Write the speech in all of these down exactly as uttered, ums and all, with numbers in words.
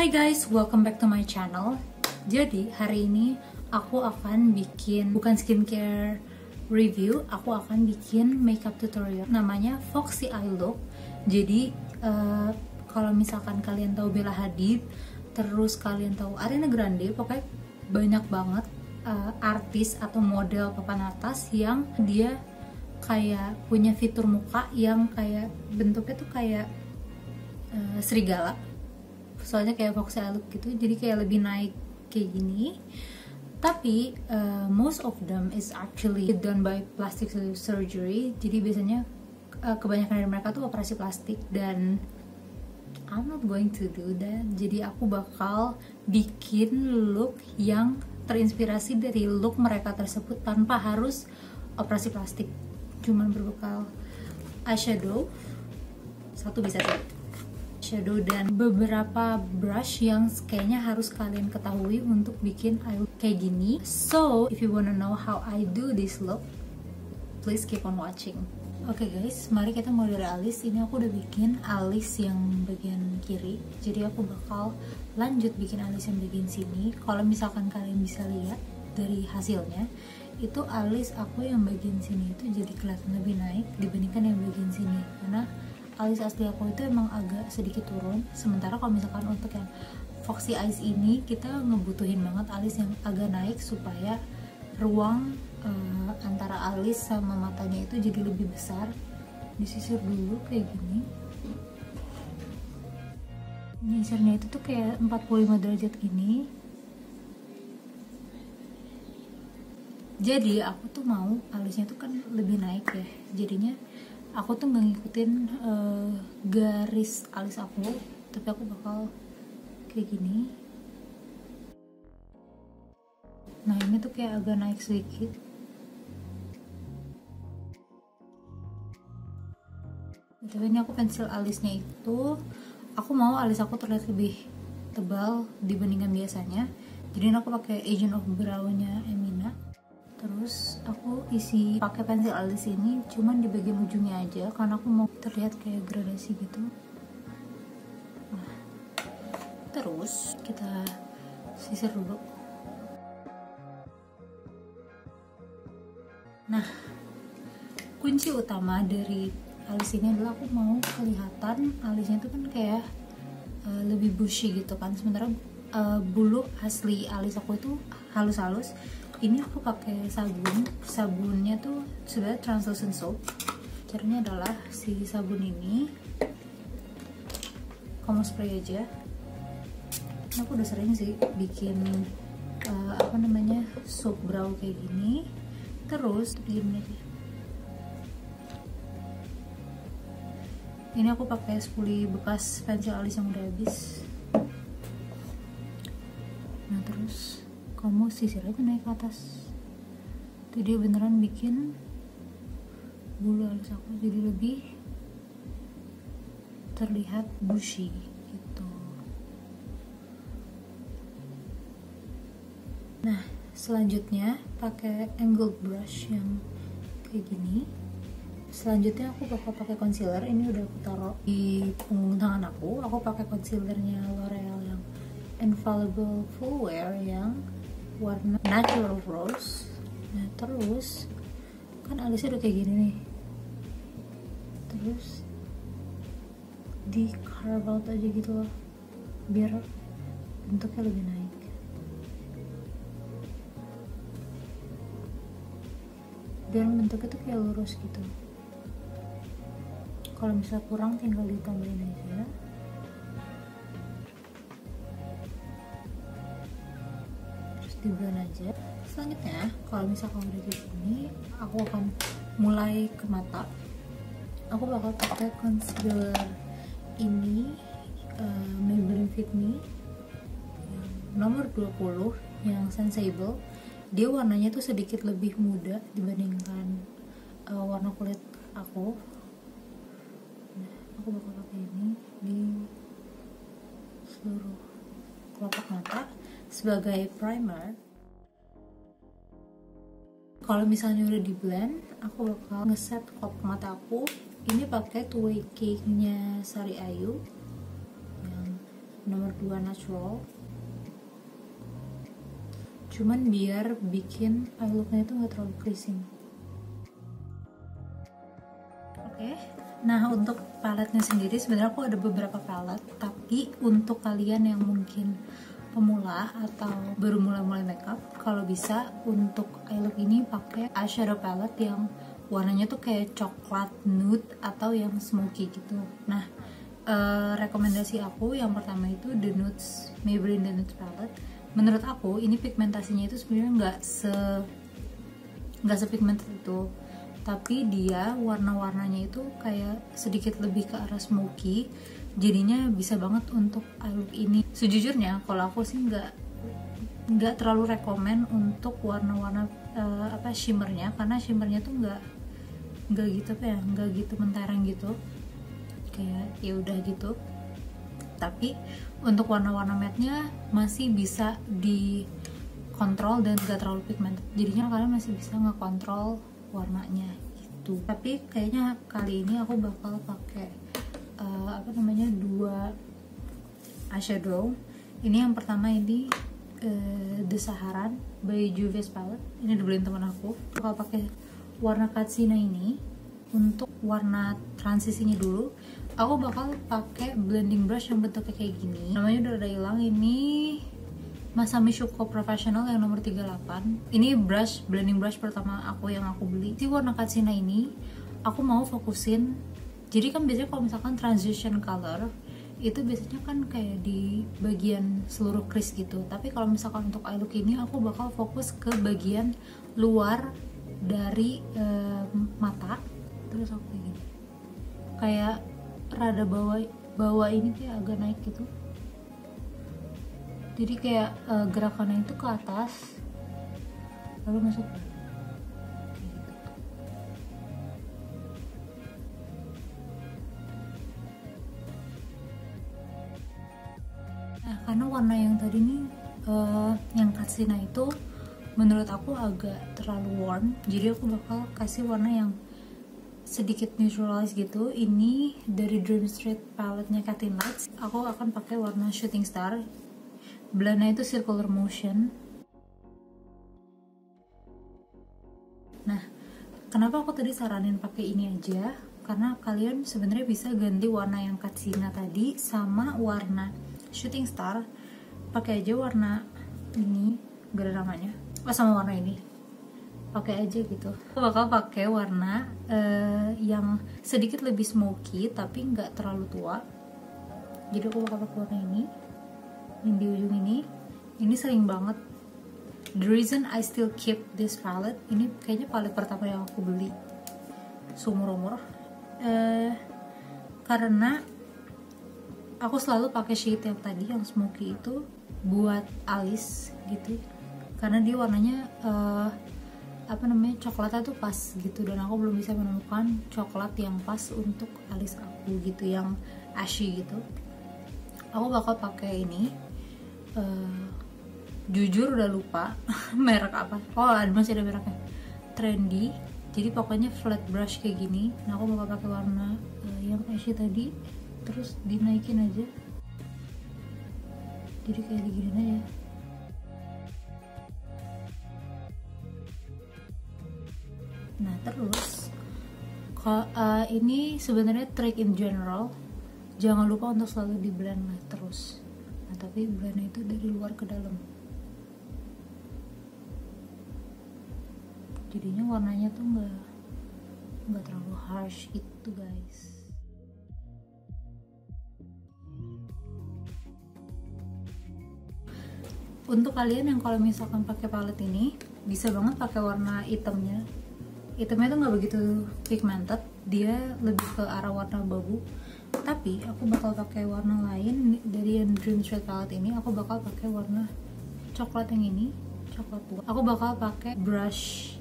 Hi guys, welcome back to my channel. Jadi hari ini aku akan bikin bukan skincare review, aku akan bikin makeup tutorial. Namanya Foxy Eye Look. Jadi uh, kalau misalkan kalian tahu Bella Hadid, terus kalian tahu Ariana Grande, pokoknya banyak banget uh, artis atau model papan atas yang dia kayak punya fitur muka yang kayak bentuknya tuh kayak uh, serigala. Soalnya kayak foxy eye look gitu, jadi kayak lebih naik kayak gini. Tapi uh, most of them is actually done by plastic surgery. Jadi biasanya uh, kebanyakan dari mereka tuh operasi plastik, dan I'm not going to do that. Jadi aku bakal bikin look yang terinspirasi dari look mereka tersebut tanpa harus operasi plastik. Cuman berbekal eyeshadow, satu bisa satu shadow, dan beberapa brush yang kayaknya harus kalian ketahui untuk bikin eye look kayak gini. So, if you wanna know how I do this look, please keep on watching. Oke okay guys, mari kita mulai dari alis. Ini aku udah bikin alis yang bagian kiri, jadi aku bakal lanjut bikin alis yang bagian sini. Kalau misalkan kalian bisa lihat dari hasilnya, itu alis aku yang bagian sini itu jadi kelihatan lebih naik dibandingkan yang bagian sini, karena alis asli aku itu emang agak sedikit turun. Sementara kalau misalkan untuk yang Foxy Eyes ini, kita ngebutuhin banget alis yang agak naik supaya ruang uh, antara alis sama matanya itu jadi lebih besar. Disisir dulu kayak gini. Nyisirnya itu tuh kayak empat puluh lima derajat gini. Jadi aku tuh mau alisnya tuh kan lebih naik ya, jadinya aku tuh gak ngikutin uh, garis alis aku, tapi aku bakal kayak gini. Nah ini tuh kayak agak naik sedikit. Tapi ini aku pensil alisnya itu, aku mau alis aku terlihat lebih tebal dibandingkan biasanya. Jadi aku pakai Agent of Brow-nya Emina. Terus aku isi pakai pensil alis ini cuman di bagian ujungnya aja, karena aku mau terlihat kayak gradasi gitu. Nah, terus kita sisir dulu. Nah, kunci utama dari alis ini adalah aku mau kelihatan alisnya itu kan kayak uh, lebih bushy gitu kan. Sementara uh, bulu asli alis aku itu halus-halus. Ini aku pakai sabun, sabunnya tuh sudah translucent soap. Caranya adalah si sabun ini kamu spray aja. Ini aku udah sering sih bikin uh, apa namanya soap brow kayak gini. Terus begini aja. Ini aku pakai spoolie bekas pensil alis yang udah habis. Nah terus kamu sisir aja naik ke atas. Itu dia beneran bikin bulu alis aku jadi lebih terlihat bushy gitu. Nah selanjutnya pakai angled brush yang kayak gini. Selanjutnya aku bakal pakai concealer. Ini udah aku taruh di punggung tangan aku. Aku pakai concealernya L'Oreal yang Infallible Full Wear yang warna natural rose. Nah terus kan alisnya udah kayak gini nih, terus di carve out aja gitu loh biar bentuknya lebih naik. Biar bentuknya tuh kayak lurus gitu. Kalau misalnya kurang tinggal ditambahin aja. Di blend aja. Selanjutnya kalau misalkan udah kayak gini, aku akan mulai ke mata. Aku bakal pakai concealer ini uh, Maybelline Fit Me nomor dua puluh yang sensible. Dia warnanya tuh sedikit lebih muda dibandingkan uh, warna kulit aku. Nah, aku bakal pakai ini di seluruh kelopak mata sebagai primer. Kalau misalnya udah di blend, aku bakal ngeset kelopak mata aku. Ini pakai two way cake nya Sari Ayu yang nomor dua natural, cuman biar bikin eye looknya itu nggak terlalu creasing. Oke, nah untuk paletnya sendiri sebenarnya aku ada beberapa palet, tapi untuk kalian yang mungkin pemula atau baru mulai-mulai makeup, kalau bisa untuk eye look ini pakai eyeshadow palette yang warnanya tuh kayak coklat nude atau yang smoky gitu. Nah, Uh, rekomendasi aku yang pertama itu The Nudes, Maybelline the Nudes Palette. Menurut aku ini pigmentasinya itu sebenarnya nggak se nggak sepigmented itu, tapi dia warna-warnanya itu kayak sedikit lebih ke arah smoky, jadinya bisa banget untuk eye look ini. Sejujurnya kalau aku sih nggak nggak terlalu rekomen untuk warna-warna uh, apa shimmernya, karena shimmernya tuh nggak nggak gitu apa ya nggak gitu mentereng gitu. Kayak ya udah gitu. Tapi untuk warna-warna matte-nya masih bisa dikontrol dan gak terlalu pigmented, jadinya kalian masih bisa ngekontrol warnanya gitu. Tapi kayaknya kali ini aku bakal pakai uh, apa namanya dua eyeshadow. Ini yang pertama ini uh, The Saharan by Juvia's Palette. Ini dibeliin teman aku. Bakal pakai warna Katsina ini untuk warna transisinya dulu. Aku bakal pakai blending brush yang bentuknya kayak gini, namanya udah ada hilang, ini Masami Shuko Professional yang nomor tiga puluh delapan. Ini brush, blending brush pertama aku yang aku beli. Di warna Katsina ini aku mau fokusin, jadi kan biasanya kalau misalkan transition color itu biasanya kan kayak di bagian seluruh crease gitu, tapi kalau misalkan untuk eye look ini aku bakal fokus ke bagian luar dari eh, mata. Terus aku kayak gini, kayak rada bawah bawah ini kayak agak naik gitu, jadi kayak uh, gerakannya itu ke atas lalu masuk kayak gitu. Nah, karena warna yang tadi nih uh, yang Katsina itu menurut aku agak terlalu warm, jadi aku bakal kasih warna yang sedikit neutralize gitu. Ini dari Dream Street palette-nya Kathleen Lights. Aku akan pakai warna Shooting Star. Belahnya itu circular motion. Nah, kenapa aku tadi saranin pakai ini aja? Karena kalian sebenarnya bisa ganti warna yang Katsina tadi sama warna Shooting Star. Pakai aja warna ini, gak ada namanya. Oh, sama warna ini. Pakai aja gitu. Aku bakal pakai warna uh, yang sedikit lebih smoky tapi nggak terlalu tua. Jadi aku bakal pakai warna ini yang di ujung ini. Ini sering banget. The reason I still keep this palette, ini kayaknya palette pertama yang aku beli seumur umur. Uh, karena aku selalu pakai shade yang tadi yang smoky itu buat alis gitu. Karena dia warnanya uh, apa namanya coklatnya tuh pas gitu, dan aku belum bisa menemukan coklat yang pas untuk alis aku gitu, yang ashy gitu. Aku bakal pakai ini. Uh, jujur udah lupa merek apa. Oh, masih ada mereknya. Trendy. Jadi pokoknya flat brush kayak gini. Nah, aku bakal pakai warna uh, yang ashy tadi, terus dinaikin aja. Jadi kayak digini aja. Nah, terus kalau, uh, ini sebenarnya trick in general, jangan lupa untuk selalu di blend lah terus. Nah, tapi blendnya itu dari luar ke dalam, jadinya warnanya tuh nggak nggak terlalu harsh gitu guys. Untuk kalian yang kalau misalkan pakai palette ini bisa banget pakai warna hitamnya. Hitamnya tuh nggak begitu pigmented, dia lebih ke arah warna babu. Tapi aku bakal pakai warna lain dari yang Dream Street Palette ini. Aku bakal pakai warna coklat yang ini, coklat tua. Aku bakal pakai brush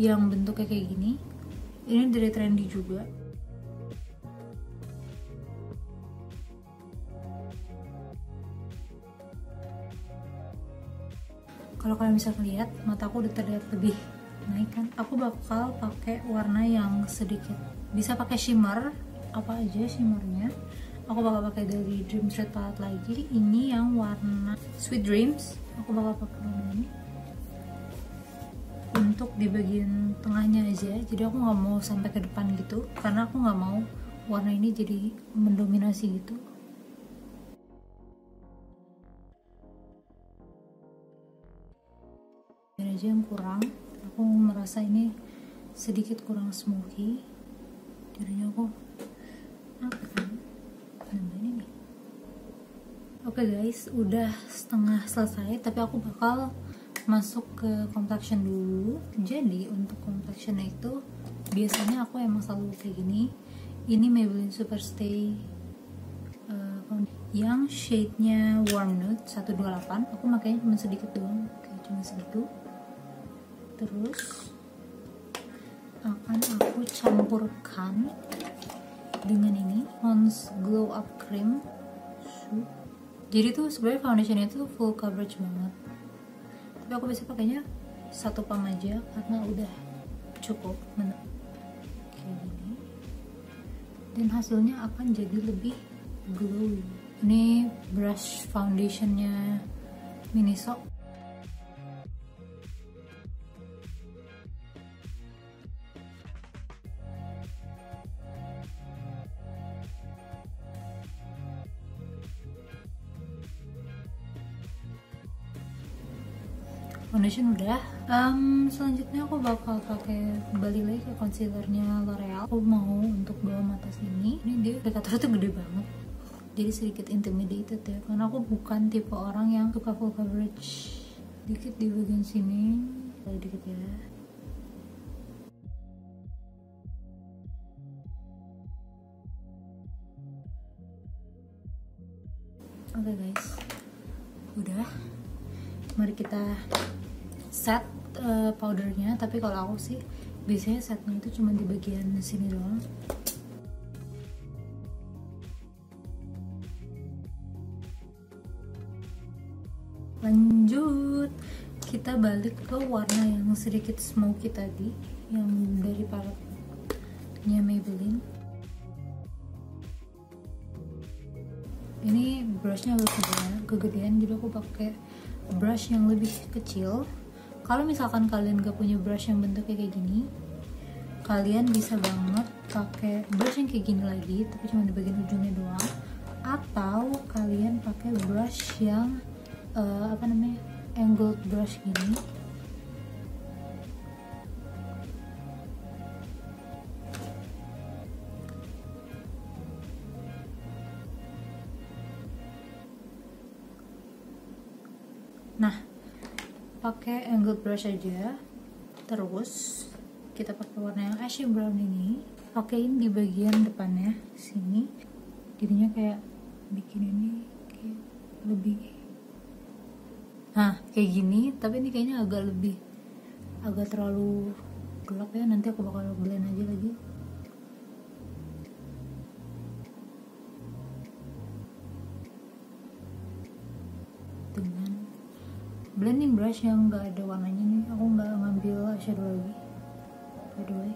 yang bentuknya kayak gini. Ini dari Trendy juga. Kalau kalian bisa lihat, mataku udah terlihat lebih naikkan. Aku bakal pakai warna yang sedikit, bisa pakai shimmer apa aja shimmernya, Aku bakal pakai dari Dream Street Palette lagi. Ini yang warna Sweet Dreams. Aku bakal pakai warna ini untuk di bagian tengahnya aja. Jadi aku nggak mau sampai ke depan gitu, karena aku nggak mau warna ini jadi mendominasi gitu. Ada aja yang kurang. Aku merasa ini sedikit kurang smoky. Jadinya aku apa kan? Ini nih. Oke guys, udah setengah selesai, tapi aku bakal masuk ke complexion dulu. Jadi untuk complexion itu biasanya aku emang selalu kayak gini. Ini Maybelline Superstay uh, yang shade-nya Warm Nude satu dua delapan. Aku makanya cuma sedikit doang, kayak cuma segitu. Terus akan aku campurkan dengan ini Ponds Glow Up Cream. Jadi tuh sebenarnya foundation itu full coverage banget, tapi aku biasanya pakainya satu pump aja karena udah cukup kayak gini, dan hasilnya akan jadi lebih glowy. Ini brush foundationnya Miniso. Foundation udah. Um, selanjutnya aku bakal pakai kembali lagi ke concealernya L'Oreal. Aku mau untuk bawah mata sini. Ini dia aplikatornya tuh gede banget, jadi sedikit intimidated ya, karena aku bukan tipe orang yang suka full coverage. Dikit di bagian sini, dikit ya. Oke okay guys, udah. Mari kita set uh, powdernya, tapi kalau aku sih biasanya setnya itu cuma di bagian sini doang. Lanjut, kita balik ke warna yang sedikit smoky tadi, yang dari paletnya Maybelline. Ini brushnya agak kegedean, kegedean jadi aku pakai brush yang lebih kecil. Kalau misalkan kalian gak punya brush yang bentuknya kayak gini, kalian bisa banget pakai brush yang kayak gini lagi, tapi cuma di bagian ujungnya doang. Atau kalian pakai brush yang uh, apa namanya, angled brush gini. Nah, pakai angled brush aja. Terus kita pakai warna yang ashy brown ini, pakaiin di bagian depannya sini. Jadinya kayak bikin ini kayak lebih, nah kayak gini. Tapi ini kayaknya agak lebih, agak terlalu gelap ya. Nanti aku bakal blend aja lagi. Blending brush yang nggak ada warnanya nih, aku nggak ngambil eyeshadow lagi. By the way,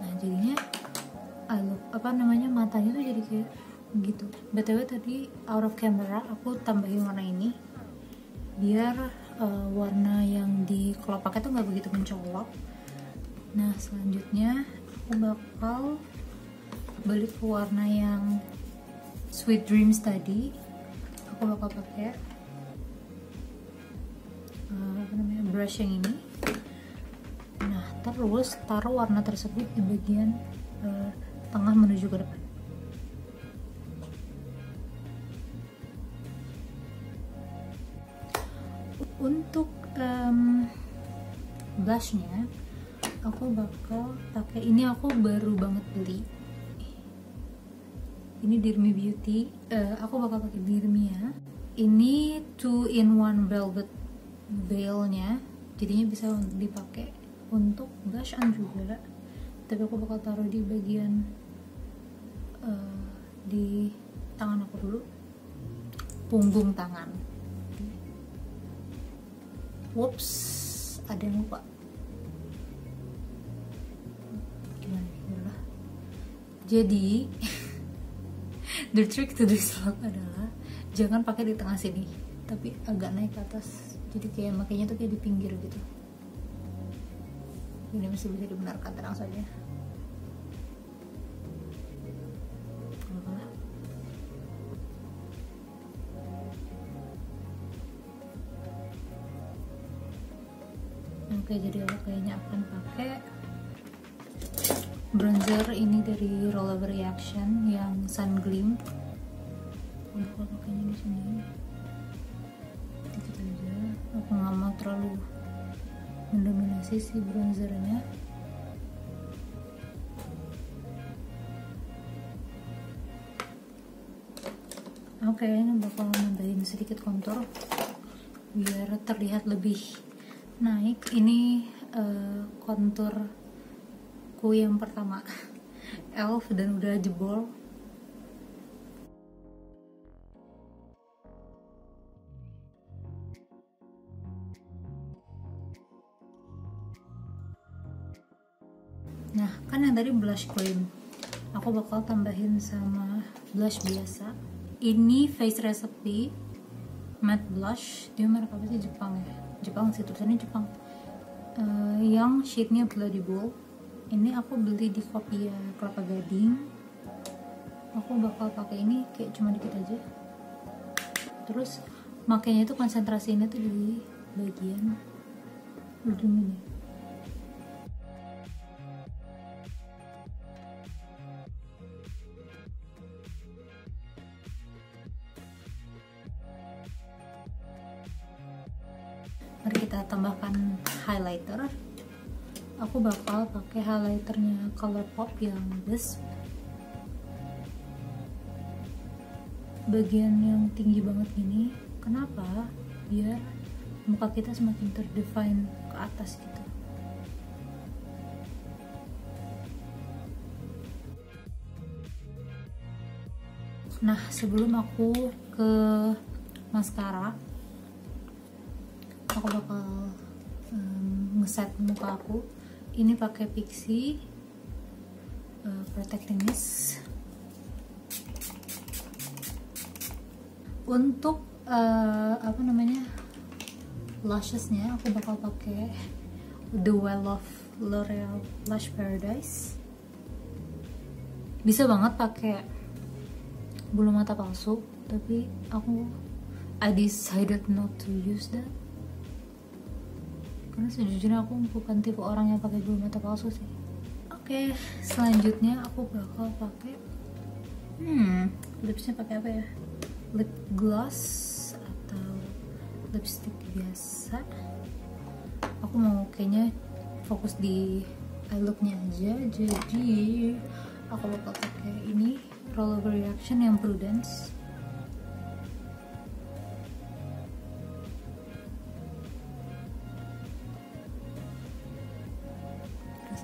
nah jadinya alu apa namanya matanya tuh jadi kayak gitu. Btw tadi out of camera aku tambahin warna ini biar uh, warna yang di kelopaknya tuh nggak begitu mencolok. Nah selanjutnya aku bakal balik ke warna yang Sweet Dreams tadi. Aku bakal pakai uh, apa namanya brush yang ini. Nah terus taruh warna tersebut di bagian uh, tengah menuju ke depan. Untuk um, blushnya aku bakal pakai ini, aku baru banget beli. Ini Dear Me Beauty. Uh, aku bakal pakai Dear Me ya. Ini two in one velvet veilnya, jadinya bisa dipakai untuk blushan juga. Tapi aku bakal taruh di bagian uh, di tangan aku dulu, punggung tangan. Whoops, ada yang lupa. Jadi the trick to this look adalah jangan pakai di tengah sini, tapi agak naik ke atas. Jadi kayak makanya tuh kayak di pinggir gitu. Ini masih bisa dibenarkan, tenang saja. Oke, jadi aku kayaknya akan pakai bronzer ini dari Rollover Reaction yang Sun Gleam. Aku pakainya di sini. Dikit aja. Aku nggak mau terlalu mendominasi si bronzernya. Oke, ini bakal nambahin sedikit kontur biar terlihat lebih naik. Ini uh, konturku yang pertama, e l f, dan udah jebol. Nah, kan yang tadi blush cream aku bakal tambahin sama blush biasa. Ini Face Recipe Matte Blush, dia merek apa sih, Jepang ya? Jepang sih, tulisannya Jepang. Uh, yang shade-nya Bloody Bull. Ini aku beli di Kopiah Kelapa Gading. Aku bakal pakai ini kayak cuma dikit aja. Terus makanya itu konsentrasinya tuh di bagian ujung ini. Mari kita tambahkan highlighter. Aku bakal pakai highlighternya Colourpop yang Wisp. Bagian yang tinggi banget gini. Kenapa? Biar muka kita semakin terdefine ke atas gitu. Nah, sebelum aku ke maskara, aku bakal um, ngeset muka aku. Ini pakai Pixy uh, Protecting Mist. Untuk uh, apa namanya lashesnya, aku bakal pakai The e l f L'Oreal Lash Paradise. Bisa banget pakai bulu mata palsu, tapi aku I decided not to use that. Karena sejujurnya aku bukan tipe orang yang pakai bulu mata palsu sih. Oke, okay, selanjutnya aku bakal pakai hmm, lipsnya pakai apa ya? Lip gloss atau lipstick biasa. Aku mau kayaknya fokus di eye look-nya aja. Jadi aku bakal pakai ini Rollover Reaction yang Prudence.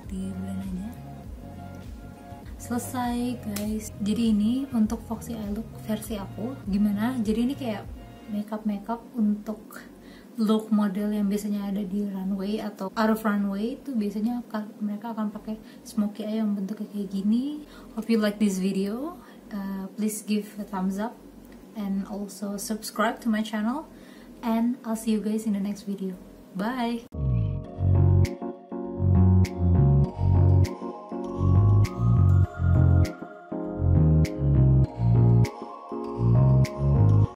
Di bulanannya selesai guys. Jadi ini untuk Foxy Eye Look versi aku. Gimana? Jadi ini kayak makeup makeup untuk look model yang biasanya ada di runway atau out of runway itu biasanya mereka akan pakai smokey eye yang bentuknya kayak gini. Hope you like this video. Uh, please give a thumbs up and also subscribe to my channel, and I'll see you guys in the next video. Bye.